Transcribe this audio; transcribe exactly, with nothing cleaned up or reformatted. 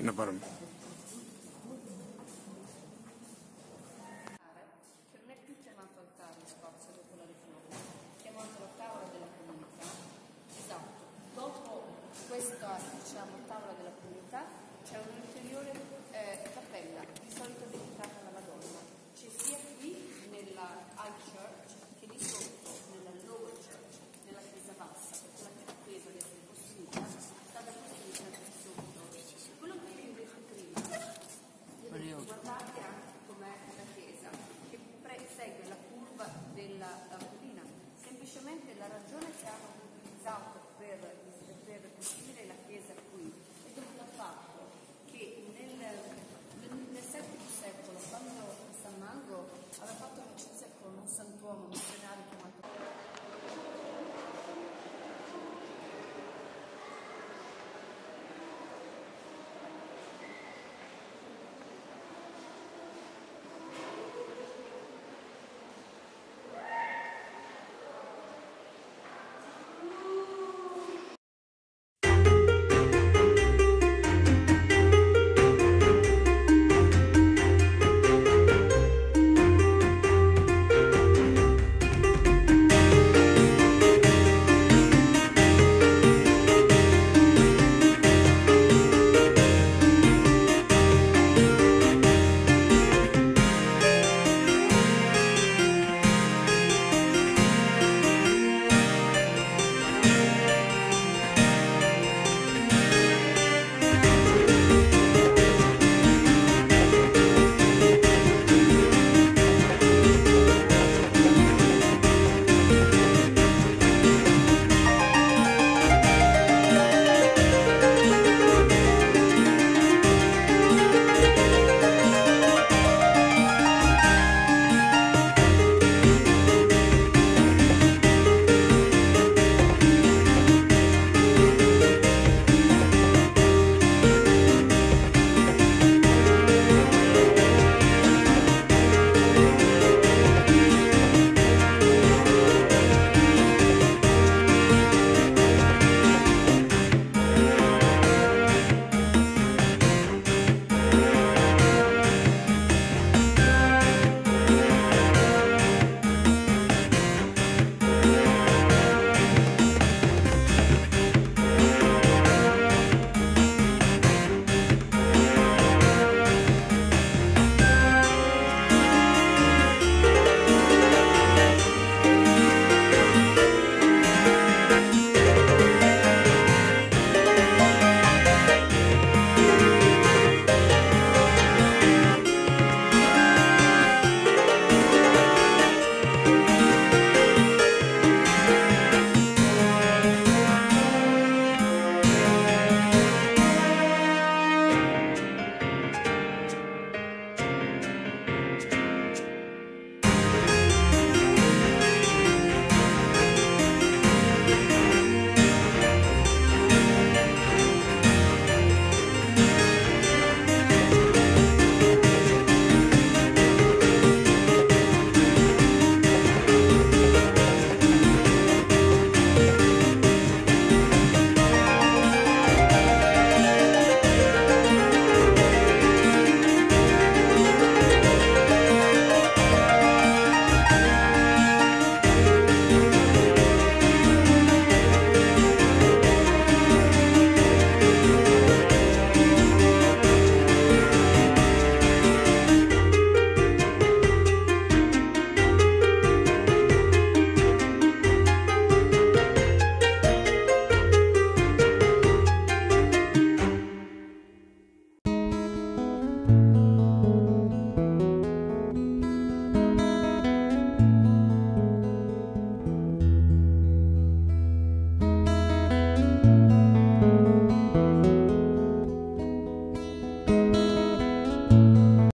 என்ன பாருங்க. Questa diciamo, tavola della comunità c'è un'ulteriore eh, cappella, di solito dedicata alla Madonna. C'è sia qui nella High Church che di sopra.